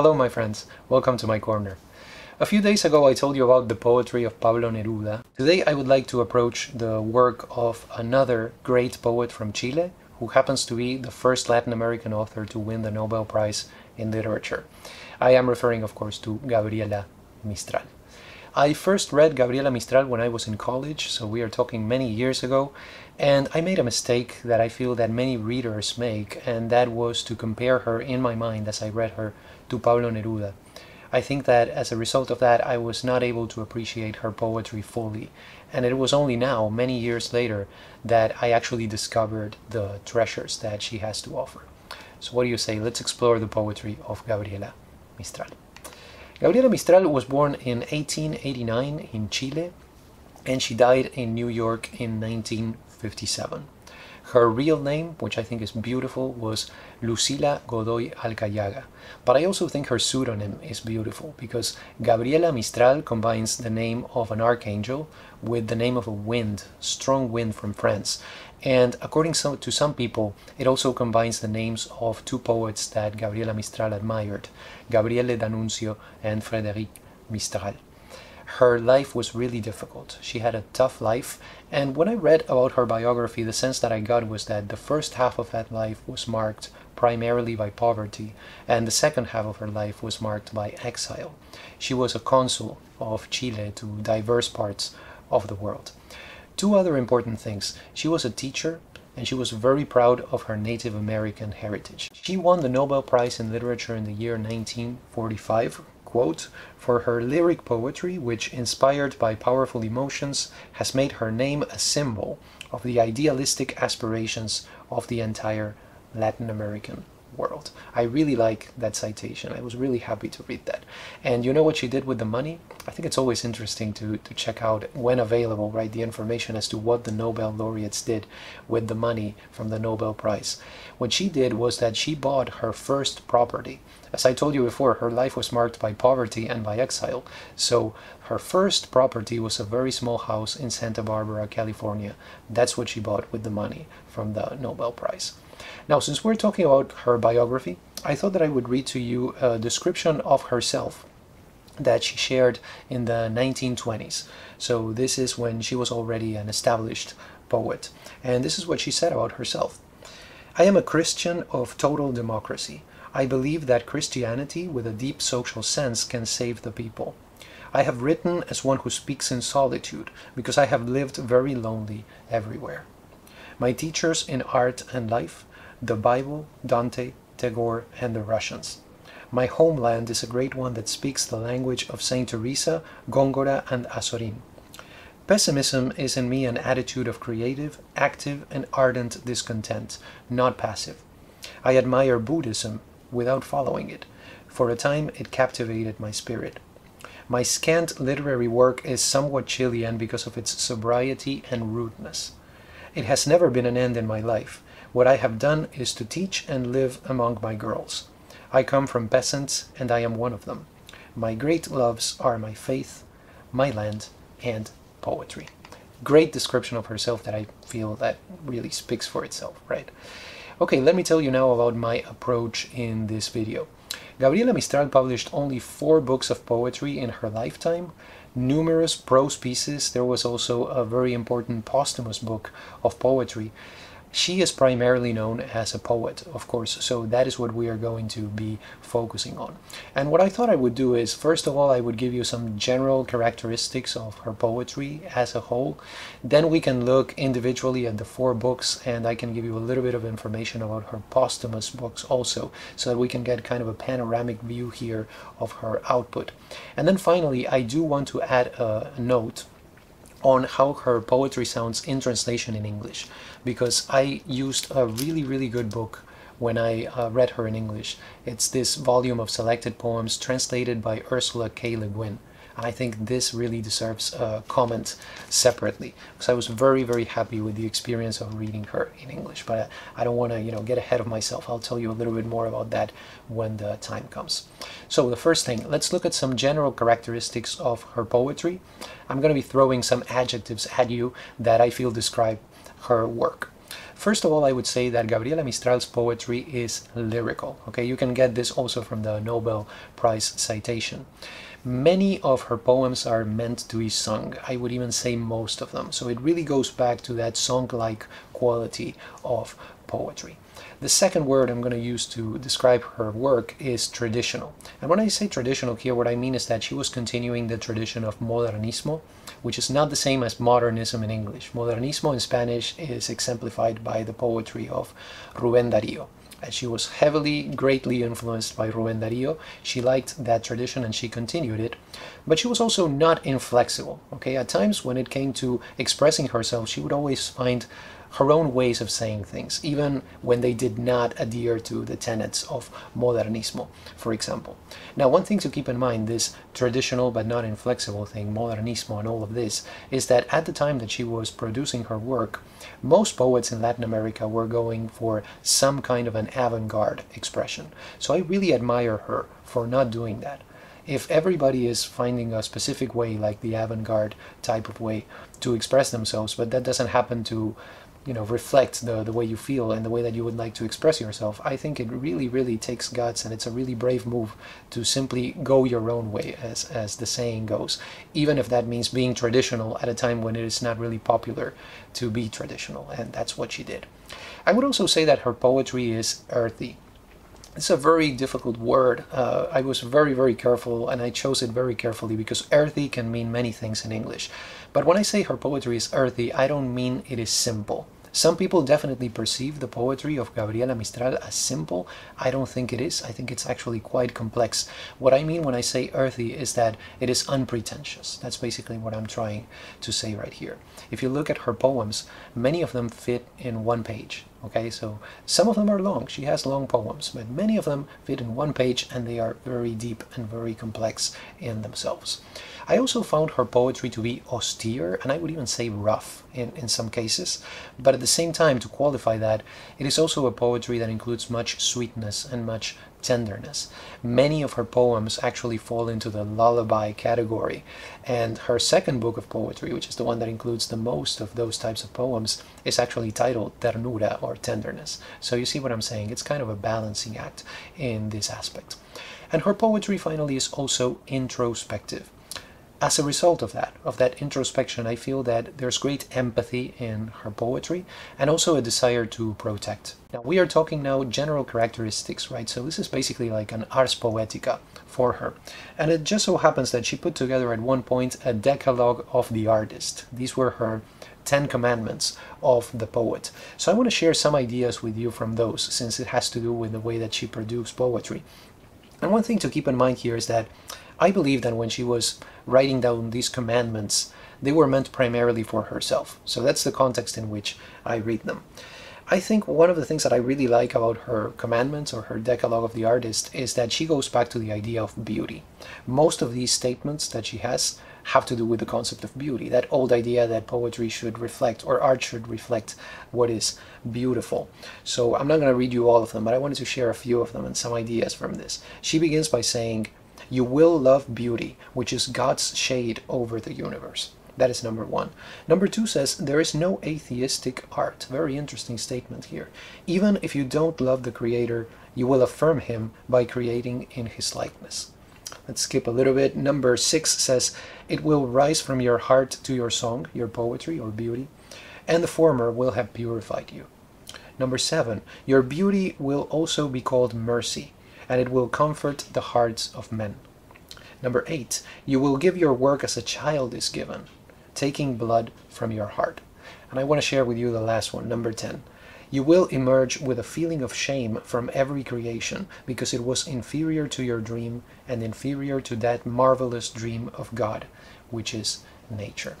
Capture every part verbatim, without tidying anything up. Hello my friends, welcome to my corner. A few days ago I told you about the poetry of Pablo Neruda. Today I would like to approach the work of another great poet from Chile, who happens to be the first Latin American author to win the Nobel Prize in Literature. I am referring of course to Gabriela Mistral. I first read Gabriela Mistral when I was in college, so we are talking many years ago, and I made a mistake that I feel that many readers make, and that was to compare her in my mind as I read her to Pablo Neruda. I think that as a result of that I was not able to appreciate her poetry fully, and it was only now, many years later, that I actually discovered the treasures that she has to offer. So what do you say? Let's explore the poetry of Gabriela Mistral. Gabriela Mistral was born in eighteen eighty-nine in Chile, and she died in New York in nineteen fifty-seven. Her real name, which I think is beautiful, was Lucila Godoy Alcayaga. But I also think her pseudonym is beautiful, because Gabriela Mistral combines the name of an archangel with the name of a wind, strong wind from France. And according to some people, it also combines the names of two poets that Gabriela Mistral admired, Gabriele D'Annunzio and Frédéric Mistral. Her life was really difficult. She had a tough life, and when I read about her biography, the sense that I got was that the first half of that life was marked primarily by poverty, and the second half of her life was marked by exile. She was a consul of Chile to diverse parts of the world. Two other important things. She was a teacher, and she was very proud of her Native American heritage. She won the Nobel Prize in Literature in the year nineteen forty-five, quote, for her lyric poetry, which, inspired by powerful emotions, has made her name a symbol of the idealistic aspirations of the entire Latin American world. I really like that citation. I was really happy to read that. And you know what she did with the money? I think it's always interesting to, to check out, when available, right, the information as to what the Nobel laureates did with the money from the Nobel Prize. What she did was that she bought her first property. As I told you before, her life was marked by poverty and by exile. So her first property was a very small house in Santa Barbara, California. That's what she bought with the money from the Nobel Prize. Now, since we're talking about her biography, I thought that I would read to you a description of herself that she shared in the nineteen twenties. So this is when she was already an established poet. And this is what she said about herself. I am a Christian of total democracy. I believe that Christianity, with a deep social sense, can save the people. I have written as one who speaks in solitude, because I have lived very lonely everywhere. My teachers in art and life, the Bible, Dante, Tagore, and the Russians. My homeland is a great one that speaks the language of Saint Teresa, Góngora, and Azorín. Pessimism is in me an attitude of creative, active, and ardent discontent, not passive. I admire Buddhism without following it. For a time it captivated my spirit. My scant literary work is somewhat Chilean because of its sobriety and rudeness. It has never been an end in my life. What I have done is to teach and live among my girls. I come from peasants, and I am one of them. My great loves are my faith, my land, and poetry. Great description of herself that I feel that really speaks for itself, right? Okay, let me tell you now about my approach in this video. Gabriela Mistral published only four books of poetry in her lifetime, numerous prose pieces. There was also a very important posthumous book of poetry. She is primarily known as a poet, of course, so that is what we are going to be focusing on. And what I thought I would do is, first of all, I would give you some general characteristics of her poetry as a whole. Then we can look individually at the four books, and I can give you a little bit of information about her posthumous books also, so that we can get kind of a panoramic view here of her output. And then finally, I do want to add a note on how her poetry sounds in translation in English, because I used a really, really good book when I uh, read her in English. It's this volume of selected poems translated by Ursula K. Le Guin. I think this really deserves a comment separately, because I was very, very happy with the experience of reading her in English. But I, I don't want to, you know, get ahead of myself. I'll tell you a little bit more about that when the time comes. So the first thing, let's look at some general characteristics of her poetry. I'm going to be throwing some adjectives at you that I feel describe her work. First of all, I would say that Gabriela Mistral's poetry is lyrical. Okay, you can get this also from the Nobel Prize citation. Many of her poems are meant to be sung. I would even say most of them. So it really goes back to that song-like quality of poetry. The second word I'm going to use to describe her work is traditional. And when I say traditional here, what I mean is that she was continuing the tradition of modernismo, which is not the same as modernism in English. Modernismo in Spanish is exemplified by the poetry of Rubén Darío. And she was heavily, greatly influenced by Rubén Darío. She liked that tradition and she continued it. But she was also not inflexible. Okay, at times when it came to expressing herself, she would always find her own ways of saying things, even when they did not adhere to the tenets of modernismo, for example. Now, one thing to keep in mind, this traditional but not inflexible thing, modernismo and all of this, is that at the time that she was producing her work, most poets in Latin America were going for some kind of an avant-garde expression. So I really admire her for not doing that. If everybody is finding a specific way, like the avant-garde type of way, to express themselves, but that doesn't happen to you know, reflect the, the way you feel and the way that you would like to express yourself, I think it really, really takes guts, and it's a really brave move to simply go your own way, as, as the saying goes, even if that means being traditional at a time when it is not really popular to be traditional, and that's what she did. I would also say that her poetry is earthy. It's a very difficult word. Uh, I was very, very careful, and I chose it very carefully because earthy can mean many things in English. But when I say her poetry is earthy, I don't mean it is simple. Some people definitely perceive the poetry of Gabriela Mistral as simple. I don't think it is. I think it's actually quite complex. What I mean when I say earthy is that it is unpretentious. That's basically what I'm trying to say right here. If you look at her poems, many of them fit in one page. Okay, so some of them are long. She has long poems, but many of them fit in one page, and they are very deep and very complex in themselves. I also found her poetry to be austere, and I would even say rough in, in some cases. But at the same time, to qualify that, it is also a poetry that includes much sweetness and much tenderness. Many of her poems actually fall into the lullaby category, and her second book of poetry, which is the one that includes the most of those types of poems, is actually titled Ternura, or Tenderness. So you see what I'm saying? It's kind of a balancing act in this aspect. And her poetry, finally, is also introspective. As a result of that, of that introspection, I feel that there's great empathy in her poetry, and also a desire to protect. Now, we are talking now general characteristics, right? So this is basically like an ars poetica for her. And it just so happens that she put together at one point a Decalogue of the Artist. These were her Ten Commandments of the poet. So I want to share some ideas with you from those, since it has to do with the way that she produced poetry. And one thing to keep in mind here is that I believe that when she was writing down these commandments, they were meant primarily for herself. So that's the context in which I read them. I think one of the things that I really like about her commandments, or her Decalogue of the Artist, is that she goes back to the idea of beauty. Most of these statements that she has have to do with the concept of beauty, that old idea that poetry should reflect, or art should reflect, what is beautiful. So I'm not going to read you all of them, but I wanted to share a few of them and some ideas from this. She begins by saying, "You will love beauty, which is God's shade over the universe." That is number one. Number two says, "There is no atheistic art." Very interesting statement here. "Even if you don't love the creator, you will affirm him by creating in his likeness." Let's skip a little bit. Number six says, "It will rise from your heart to your song," your poetry or beauty, "and the former will have purified you." Number seven, "Your beauty will also be called mercy, and it will comfort the hearts of men." Number eight, "You will give your work as a child is given, taking blood from your heart." And I want to share with you the last one, number ten. "You will emerge with a feeling of shame from every creation, because it was inferior to your dream and inferior to that marvelous dream of God, which is nature."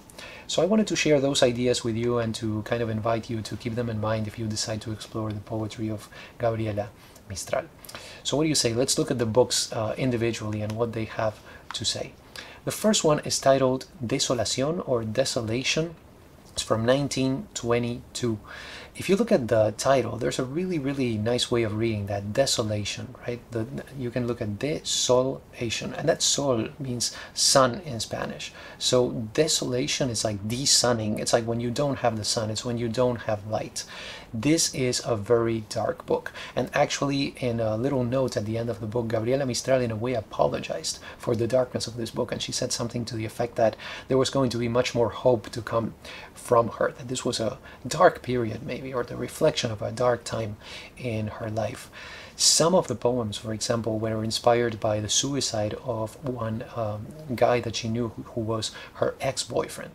So I wanted to share those ideas with you, and to kind of invite you to keep them in mind if you decide to explore the poetry of Gabriela Mistral. So what do you say? Let's look at the books uh, individually and what they have to say. The first one is titled Desolación, or Desolation. It's from nineteen twenty-two. If you look at the title, there's a really, really nice way of reading that, desolation, right? The, you can look at desolation, and that sol means sun in Spanish. So desolation is like de-sunning. It's like when you don't have the sun. It's when you don't have light. This is a very dark book. And actually, in a little note at the end of the book, Gabriela Mistral in a way apologized for the darkness of this book, and she said something to the effect that there was going to be much more hope to come from her, that this was a dark period maybe, or the reflection of a dark time in her life. Some of the poems, for example, were inspired by the suicide of one um, guy that she knew who, who was her ex-boyfriend.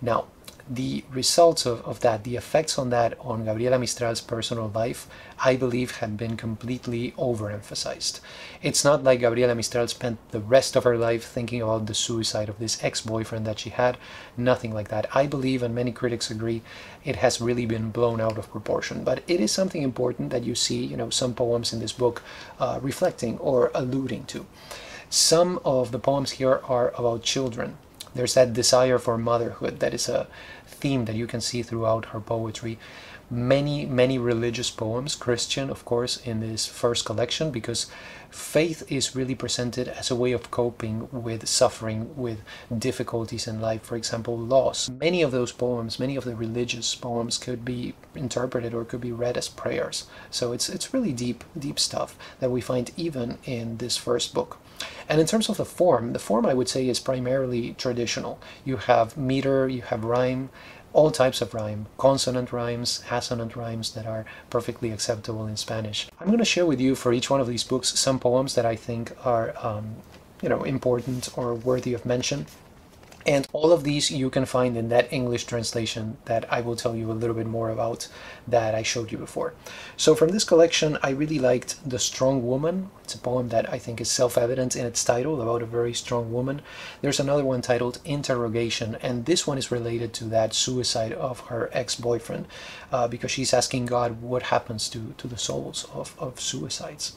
Now, the results of, of that, the effects on that on Gabriela Mistral's personal life, I believe have been completely overemphasized. It's not like Gabriela Mistral spent the rest of her life thinking about the suicide of this ex-boyfriend that she had, nothing like that. I believe, and many critics agree, it has really been blown out of proportion, but it is something important that you see, you know, some poems in this book uh, reflecting or alluding to. Some of the poems here are about children. There's that desire for motherhood that is a theme that you can see throughout her poetry. Many, many religious poems, Christian, of course, in this first collection, because faith is really presented as a way of coping with suffering, with difficulties in life, for example, loss. Many of those poems, many of the religious poems could be interpreted or could be read as prayers. So it's, it's really deep, deep stuff that we find even in this first book. And in terms of the form, the form I would say is primarily traditional. You have meter, you have rhyme, all types of rhyme, consonant rhymes, assonant rhymes that are perfectly acceptable in Spanish. I'm going to share with you for each one of these books some poems that I think are um, you know, important or worthy of mention. And all of these you can find in that English translation that I will tell you a little bit more about that I showed you before. So from this collection, I really liked The Strong Woman. It's a poem that I think is self-evident in its title, about a very strong woman. There's another one titled Interrogation, and this one is related to that suicide of her ex-boyfriend, uh, because she's asking God what happens to, to the souls of, of suicides.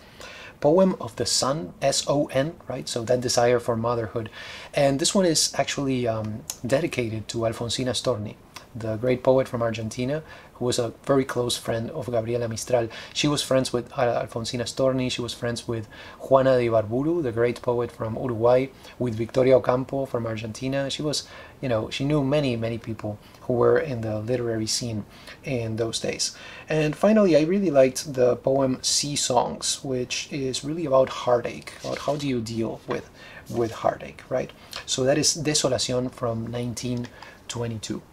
Poem of the Son, S O N, right? So that desire for motherhood. And this one is actually um, dedicated to Alfonsina Storni, the great poet from Argentina, who was a very close friend of Gabriela Mistral. She was friends with Alfonsina Storni, she was friends with Juana de Ibarbourou, the great poet from Uruguay, with Victoria Ocampo from Argentina. She was, you know, she knew many, many people who were in the literary scene in those days. And finally, I really liked the poem Sea Songs, which is really about heartache, about how do you deal with, with heartache, right? So that is Desolación from nineteen twenty-two.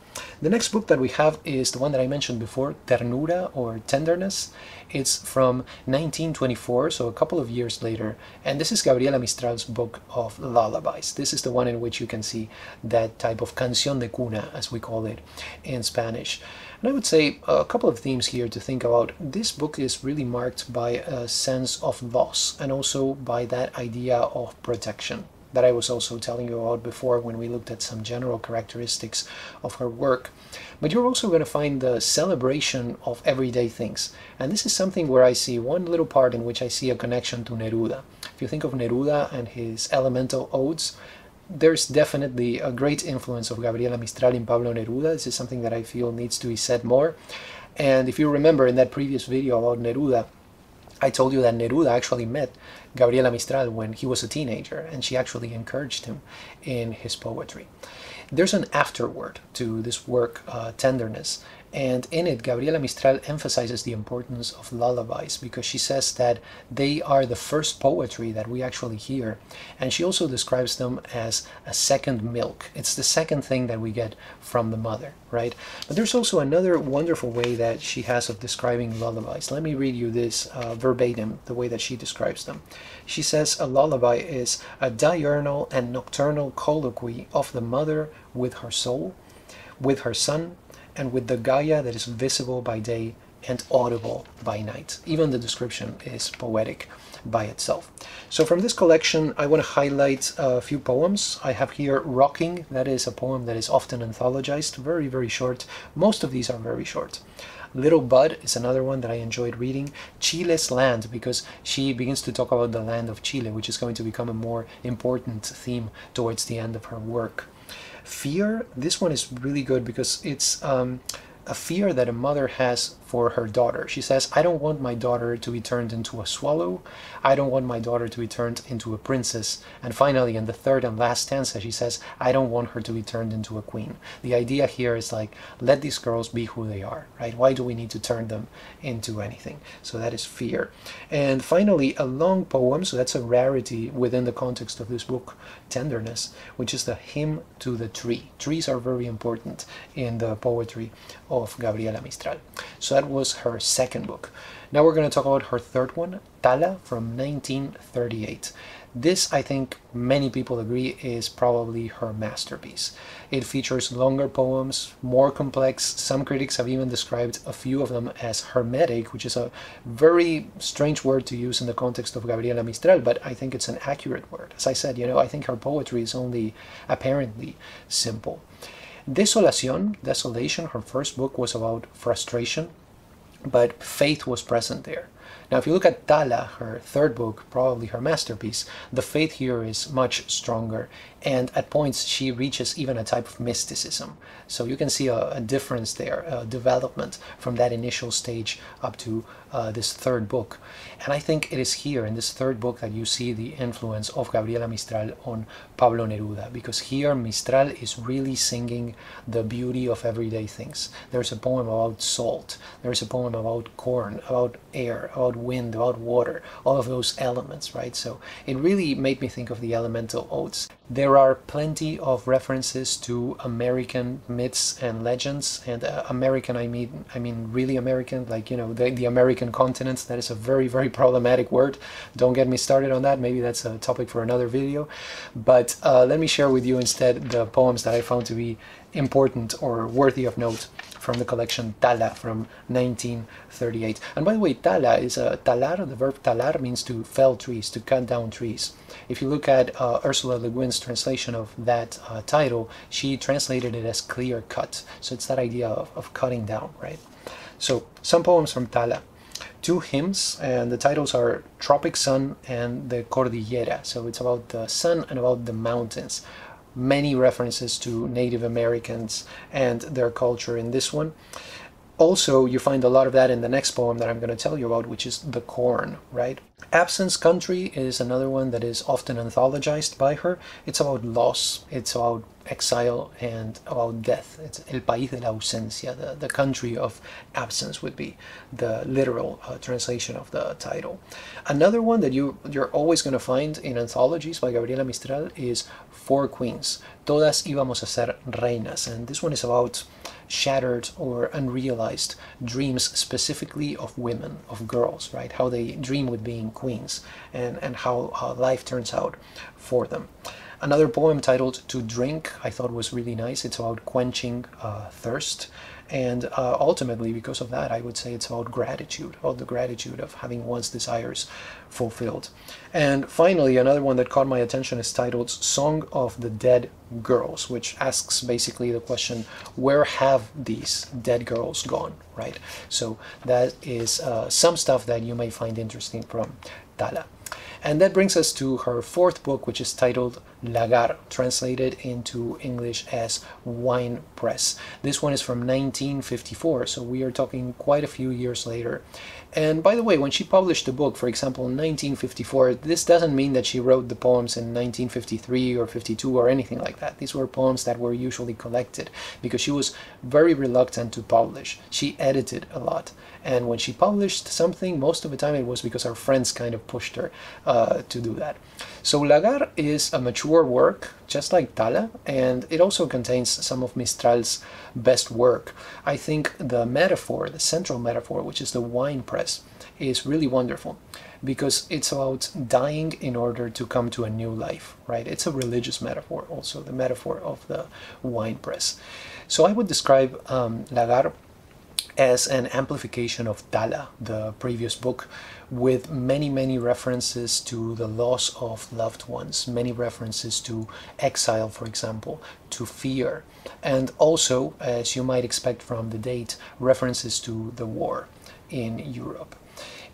The next book that we have is the one that I mentioned before, Ternura, or Tenderness. It's from nineteen twenty-four, so a couple of years later, and this is Gabriela Mistral's book of lullabies. This is the one in which you can see that type of canción de cuna, as we call it in Spanish. And I would say a couple of themes here to think about. This book is really marked by a sense of loss, and also by that idea of protection that I was also telling you about before when we looked at some general characteristics of her work. But you're also going to find the celebration of everyday things. And this is something where I see one little part in which I see a connection to Neruda. If you think of Neruda and his elemental odes, there's definitely a great influence of Gabriela Mistral in Pablo Neruda. This is something that I feel needs to be said more. And if you remember in that previous video about Neruda, I told you that Neruda actually met Gabriela Mistral when he was a teenager, and she actually encouraged him in his poetry. There's an afterword to this work, uh, Tenderness, and in it Gabriela Mistral emphasizes the importance of lullabies, because she says that they are the first poetry that we actually hear, and she also describes them as a second milk. It's the second thing that we get from the mother, right? But there's also another wonderful way that she has of describing lullabies. Let me read you this uh, verbatim, the way that she describes them. She says a lullaby is a diurnal and nocturnal colloquy of the mother with her soul, with her son, and with the Gaia that is visible by day and audible by night. Even the description is poetic by itself. So from this collection, I want to highlight a few poems. I have here Rocking. That is a poem that is often anthologized, very, very short. Most of these are very short. Little Bud is another one that I enjoyed reading. Chile's Land, because she begins to talk about the land of Chile, which is going to become a more important theme towards the end of her work. Fear, this one is really good because it's um, a fear that a mother has for her daughter. She says, I don't want my daughter to be turned into a swallow. I don't want my daughter to be turned into a princess. And finally, in the third and last stanza, she says, I don't want her to be turned into a queen. The idea here is like, let these girls be who they are, right? Why do we need to turn them into anything? So that is fear. And finally, a long poem, so that's a rarity within the context of this book, Tenderness, which is the hymn to the tree. Trees are very important in the poetry of Gabriela Mistral. So that was her second book. Now we're going to talk about her third one, Tala, from nineteen thirty-eight. This, I think many people agree, is probably her masterpiece. It features longer poems, more complex. Some critics have even described a few of them as hermetic, which is a very strange word to use in the context of Gabriela Mistral, but I think it's an accurate word. As I said, you know, I think her poetry is only apparently simple. Desolación, Desolation, her first book, was about frustration, but faith was present there. Now, if you look at Tala, her third book, probably her masterpiece, the faith here is much stronger, and at points she reaches even a type of mysticism. So you can see a, a difference there, a development from that initial stage up to uh, this third book. And I think it is here in this third book that you see the influence of Gabriela Mistral on Pablo Neruda, because here Mistral is really singing the beauty of everyday things. There's a poem about salt, there's a poem about corn, about air, about wind, about water, all of those elements, right? So it really made me think of the elemental odes. There are plenty of references to American myths and legends, and uh, American, I mean, I mean really American, like, you know, the, the American continent. That is a very, very problematic word. Don't get me started on that. Maybe that's a topic for another video. But uh, let me share with you instead the poems that I found to be important or worthy of note from the collection Tala from nineteen thirty-eight. And by the way, Tala is a talar, the verb talar means to fell trees, to cut down trees. If you look at uh, Ursula Le Guin's translation of that uh, title, she translated it as clear cut. So it's that idea of, of cutting down, right? So some poems from Tala. Two hymns, and the titles are Tropic Sun and the Cordillera. So it's about the sun and about the mountains. Many references to Native Americans and their culture in this one. Also, you find a lot of that in the next poem that I'm going to tell you about, which is The Corn, right? Absence Country is another one that is often anthologized by her. It's about loss, it's about exile, and about death. It's El País de la Ausencia, the, the country of absence would be the literal uh, translation of the title. Another one that you, you're always going to find in anthologies by Gabriela Mistral is Four Queens. Todas íbamos a ser reinas, and this one is about shattered or unrealized dreams, specifically of women, of girls, right? How they dream with being queens, and, and how uh, life turns out for them. Another poem titled To Drink I thought was really nice. It's about quenching uh, thirst, and uh, ultimately because of that I would say it's about gratitude, about the gratitude of having one's desires fulfilled. And finally, another one that caught my attention is titled Song of the Dead Girls, which asks basically the question, where have these dead girls gone, right? So that is uh, some stuff that you may find interesting from Tala. And that brings us to her fourth book, which is titled Lagar, translated into English as Wine Press. This one is from nineteen fifty-four, so we are talking quite a few years later. And by the way, when she published the book, for example, in nineteen fifty-four, this doesn't mean that she wrote the poems in nineteen fifty-three or fifty-two or anything like that. These were poems that were usually collected, because she was very reluctant to publish. She edited a lot. And when she published something, most of the time it was because her friends kind of pushed her uh, to do that. So Lagar is a mature work, just like Tala, and it also contains some of Mistral's best work. I think the metaphor, the central metaphor, which is the wine press, is really wonderful, because it's about dying in order to come to a new life, right? It's a religious metaphor also, the metaphor of the wine press. So I would describe um, Lagar as an amplification of Tala, the previous book, with many, many references to the loss of loved ones, many references to exile, for example, to fear, and also, as you might expect from the date, references to the war in Europe.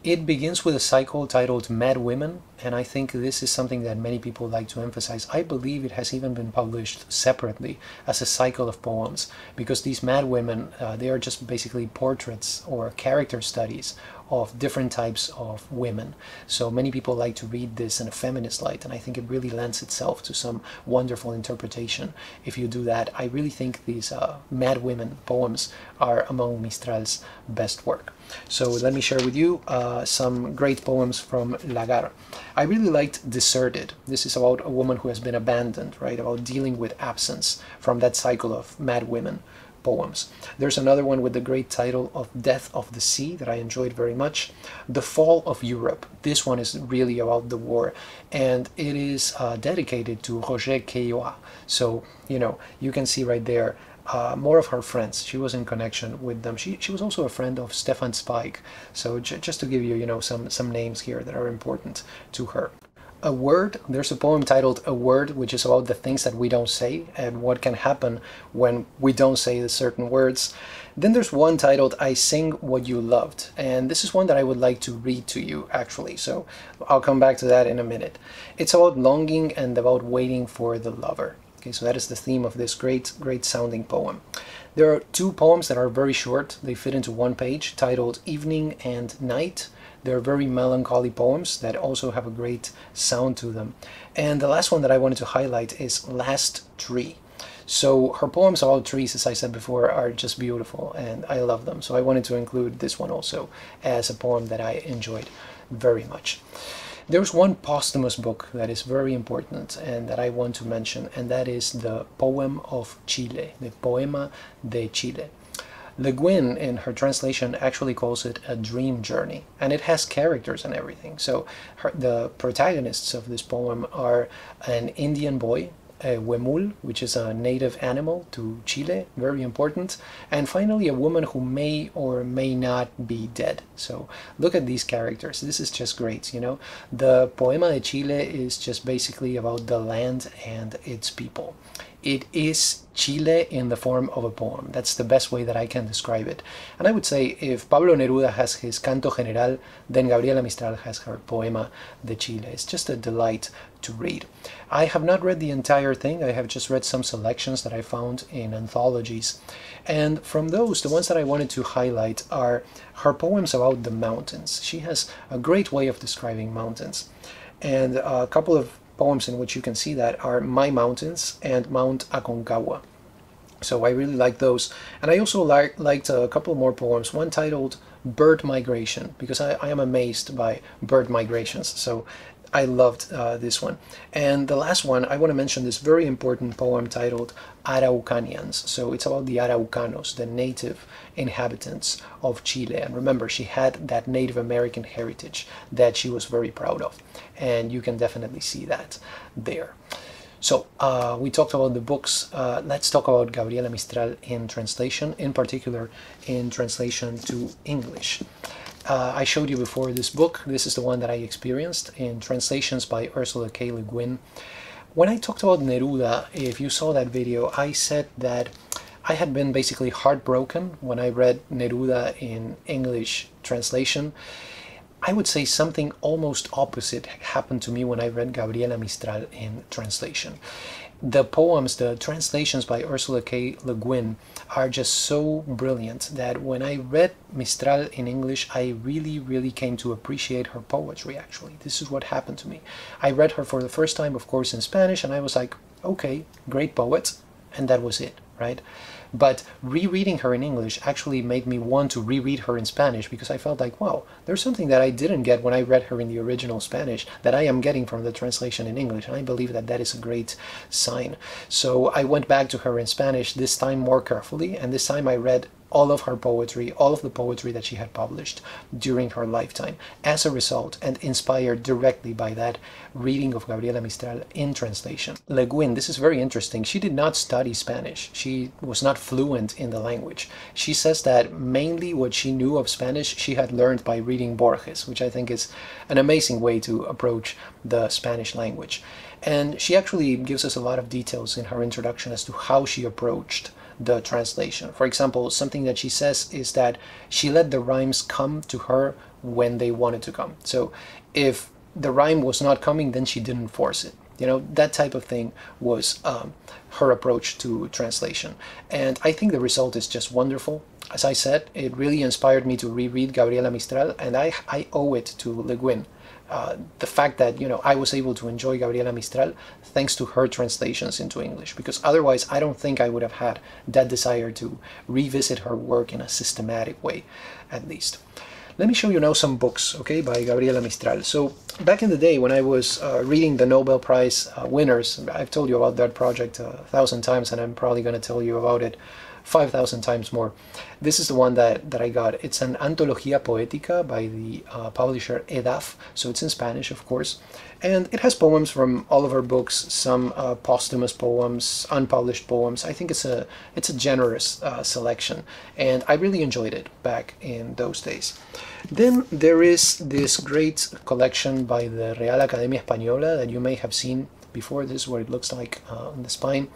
It begins with a cycle titled Mad Women, and I think this is something that many people like to emphasize. I believe it has even been published separately as a cycle of poems, because these Mad Women, uh, they are just basically portraits or character studies of different types of women. So many people like to read this in a feminist light, and I think it really lends itself to some wonderful interpretation. If you do that, I really think these uh, Mad Women poems are among Mistral's best work. So let me share with you uh, some great poems from Lagar. I really liked Deserted. This is about a woman who has been abandoned, right? About dealing with absence from that cycle of Mad Women poems. There's another one with the great title of Death of the Sea that I enjoyed very much. The Fall of Europe. This one is really about the war, and it is uh, dedicated to Roger Caillois. So, you know, you can see right there Uh, more of her friends. She was in connection with them. She, she was also a friend of Stefan Spike. So j just to give you, you know, some, some names here that are important to her. A Word. There's a poem titled A Word, which is about the things that we don't say and what can happen when we don't say the certain words. Then there's one titled I Sing What You Loved, and this is one that I would like to read to you actually, so I'll come back to that in a minute. It's about longing and about waiting for the lover. Okay, so that is the theme of this great, great sounding poem. There are two poems that are very short. They fit into one page, titled Evening and Night. They're very melancholy poems that also have a great sound to them. And the last one that I wanted to highlight is Last Tree. So her poems about trees, as I said before, are just beautiful, and I love them. So I wanted to include this one also as a poem that I enjoyed very much. There's one posthumous book that is very important and that I want to mention, and that is the Poem of Chile, the Poema de Chile. Le Guin, in her translation, actually calls it a dream journey, and it has characters and everything. So her, the protagonists of this poem are an Indian boy, a huemul, which is a native animal to Chile, very important, and finally a woman who may or may not be dead. So look at these characters, this is just great, you know. The Poema de Chile is just basically about the land and its people. It is Chile in the form of a poem. That's the best way that I can describe it. And I would say if Pablo Neruda has his Canto General, then Gabriela Mistral has her Poema de Chile. It's just a delight to read. I have not read the entire thing. I have just read some selections that I found in anthologies. And from those, the ones that I wanted to highlight are her poems about the mountains. She has a great way of describing mountains. And a couple of poems in which you can see that are My Mountains and Mount Aconcagua. So I really like those. And I also like, liked a couple more poems, one titled Bird Migration, because I, I am amazed by bird migrations. So I loved uh, this one. And the last one, I want to mention this very important poem titled Araucanians. So it's about the Araucanos, the native inhabitants of Chile. And remember, she had that Native American heritage that she was very proud of. And you can definitely see that there. So uh, we talked about the books. Uh, let's talk about Gabriela Mistral in translation, in particular in translation to English. Uh, I showed you before this book. This is the one that I experienced in translations by Ursula K. Le Guin. When I talked about Neruda, if you saw that video, I said that I had been basically heartbroken when I read Neruda in English translation. I would say something almost opposite happened to me when I read Gabriela Mistral in translation. The poems, the translations by Ursula K. Le Guin are just so brilliant that when I read Mistral in English, I really, really came to appreciate her poetry, actually. This is what happened to me. I read her for the first time, of course, in Spanish, and I was like, okay, great poet, and that was it, right? But rereading her in English actually made me want to reread her in Spanish, because I felt like, wow, there's something that I didn't get when I read her in the original Spanish that I am getting from the translation in English, and I believe that that is a great sign. So I went back to her in Spanish, this time more carefully, and this time I read all of her poetry, all of the poetry that she had published during her lifetime, as a result, and inspired directly by that reading of Gabriela Mistral in translation. Le Guin, this is very interesting, she did not study Spanish. She was not fluent in the language. She says that mainly what she knew of Spanish she had learned by reading Borges, which I think is an amazing way to approach the Spanish language. And she actually gives us a lot of details in her introduction as to how she approached the translation. For example, something that she says is that she let the rhymes come to her when they wanted to come. So if the rhyme was not coming, then she didn't force it. You know, that type of thing was um, her approach to translation. And I think the result is just wonderful. As I said, it really inspired me to reread Gabriela Mistral, and I, I owe it to Le Guin. Uh, the fact that, you know, I was able to enjoy Gabriela Mistral thanks to her translations into English, because otherwise I don't think I would have had that desire to revisit her work in a systematic way, at least. Let me show you now some books, okay, by Gabriela Mistral. So back in the day when I was uh, reading the Nobel Prize uh, winners, I've told you about that project a thousand times, and I'm probably going to tell you about it five thousand times more. This is the one that, that I got. It's an Antología Poética by the uh, publisher E D A F, so it's in Spanish, of course. And it has poems from all of her books, some uh, posthumous poems, unpublished poems. I think it's a, it's a generous uh, selection, and I really enjoyed it back in those days. Then there is this great collection by the Real Academia Española that you may have seen before. This is what it looks like uh, on the spine.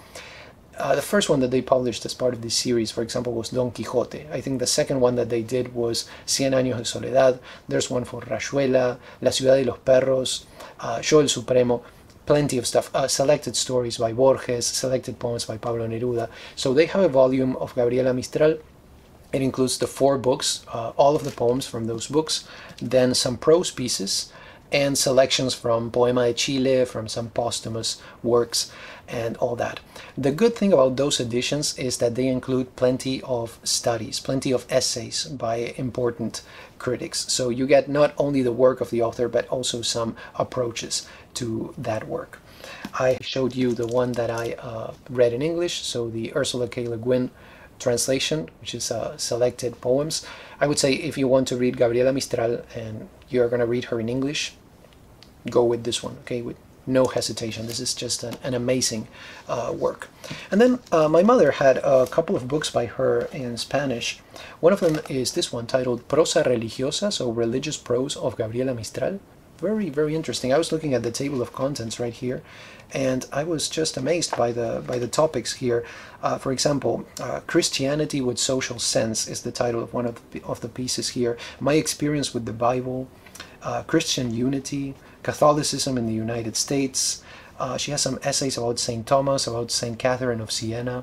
Uh, the first one that they published as part of this series, for example, was Don Quijote. I think the second one that they did was Cien Años de Soledad. There's one for Rayuela, La Ciudad de los Perros, uh, Yo el Supremo, plenty of stuff. Uh, selected stories by Borges, selected poems by Pablo Neruda. So they have a volume of Gabriela Mistral. It includes the four books, uh, all of the poems from those books, then some prose pieces, and selections from Poema de Chile, from some posthumous works, and all that. The good thing about those editions is that they include plenty of studies, plenty of essays by important critics. So you get not only the work of the author, but also some approaches to that work. I showed you the one that I uh, read in English, so the Ursula K. Le Guin translation, which is uh, selected poems. I would say if you want to read Gabriela Mistral and you're going to read her in English, go with this one, okay, with no hesitation. This is just an, an amazing uh, work. And then uh, my mother had a couple of books by her in Spanish. One of them is this one titled Prosa Religiosa, so Religious Prose of Gabriela Mistral. Very, very interesting. I was looking at the table of contents right here, and I was just amazed by the by the topics here. Uh, for example, uh, Christianity with Social Sense is the title of one of the, of the pieces here. My Experience with the Bible, uh, Christian Unity, Catholicism in the United States. Uh, she has some essays about Saint Thomas, about Saint Catherine of Siena,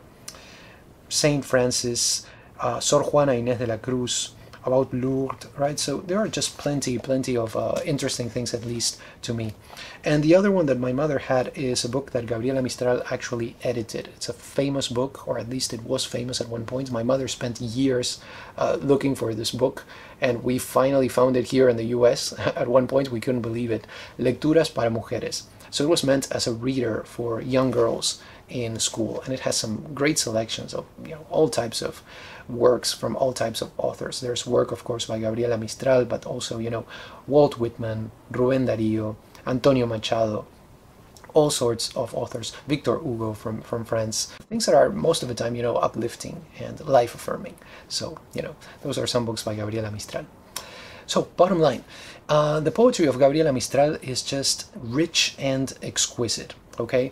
Saint Francis, uh, Sor Juana Inés de la Cruz, about Lourdes, right? So there are just plenty, plenty of uh, interesting things, at least to me. And the other one that my mother had is a book that Gabriela Mistral actually edited. It's a famous book, or at least it was famous at one point. My mother spent years uh, looking for this book, and we finally found it here in the U S At one point, we couldn't believe it. Lecturas para Mujeres. So it was meant as a reader for young girls in school, and it has some great selections of, you know, all types of works from all types of authors. There's work, of course, by Gabriela Mistral, but also, you know, Walt Whitman, Rubén Darío, Antonio Machado, all sorts of authors, Victor Hugo from, from France, things that are most of the time, you know, uplifting and life-affirming. So, you know, those are some books by Gabriela Mistral. So, bottom line, uh, the poetry of Gabriela Mistral is just rich and exquisite. Okay,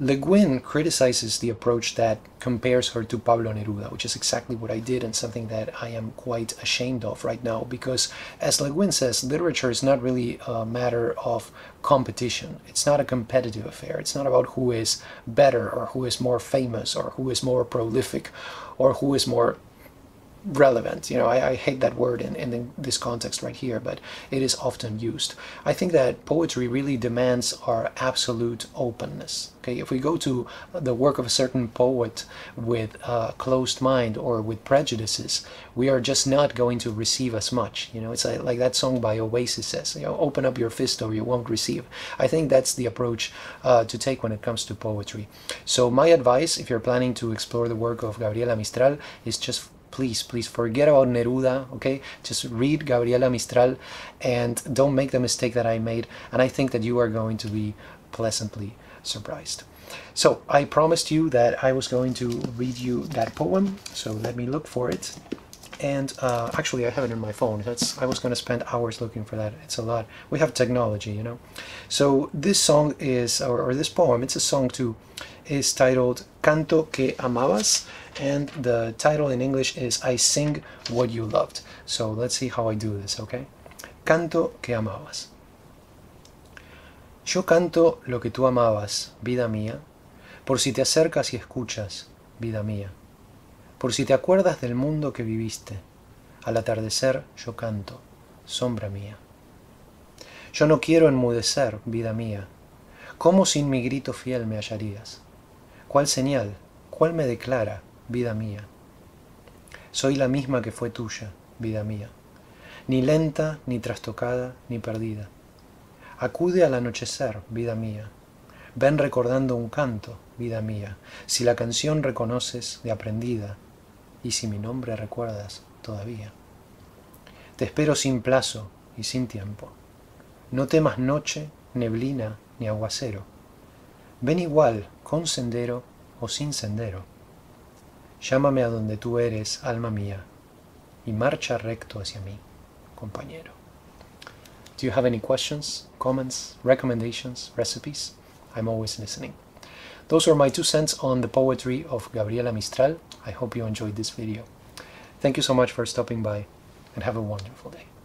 Le Guin criticizes the approach that compares her to Pablo Neruda, which is exactly what I did and something that I am quite ashamed of right now, because as Le Guin says, literature is not really a matter of competition. It's not a competitive affair. It's not about who is better or who is more famous or who is more prolific or who is more relevant. You know, I, I hate that word in, in this context right here, but it is often used. I think that poetry really demands our absolute openness. Okay, if we go to the work of a certain poet with a closed mind or with prejudices, we are just not going to receive as much. You know, it's like, like that song by Oasis says, you know, open up your fist or you won't receive. I think that's the approach uh, to take when it comes to poetry. So my advice, if you're planning to explore the work of Gabriela Mistral, is just Please, please forget about Neruda, okay? Just read Gabriela Mistral and don't make the mistake that I made. And I think that you are going to be pleasantly surprised. So I promised you that I was going to read you that poem. So let me look for it. And uh, actually, I have it in my phone. That's, I was going to spend hours looking for that. It's a lot. We have technology, you know. So this song is, or, or this poem, it's a song too, is titled Canto que amabas, and the title in English is I Sing What You Loved. So let's see how I do this, okay? Canto que amabas. Yo canto lo que tú amabas, vida mía, por si te acercas y escuchas, vida mía, por si te acuerdas del mundo que viviste. Al atardecer yo canto, sombra mía. Yo no quiero enmudecer, vida mía. ¿Cómo sin mi grito fiel me hallarías? ¿Cuál señal, cuál me declara, vida mía? Soy la misma que fue tuya, vida mía, ni lenta, ni trastocada, ni perdida. Acude al anochecer, vida mía. Ven recordando un canto, vida mía, si la canción reconoces de aprendida y si mi nombre recuerdas todavía. Te espero sin plazo y sin tiempo. No temas noche, neblina, ni aguacero. Ven igual, con sendero o sin sendero. Llámame a donde tú eres, alma mía, y marcha recto hacia mí, compañero. Do you have any questions, comments, recommendations, recipes? I'm always listening. Those were my two cents on the poetry of Gabriela Mistral. I hope you enjoyed this video. Thank you so much for stopping by, and have a wonderful day.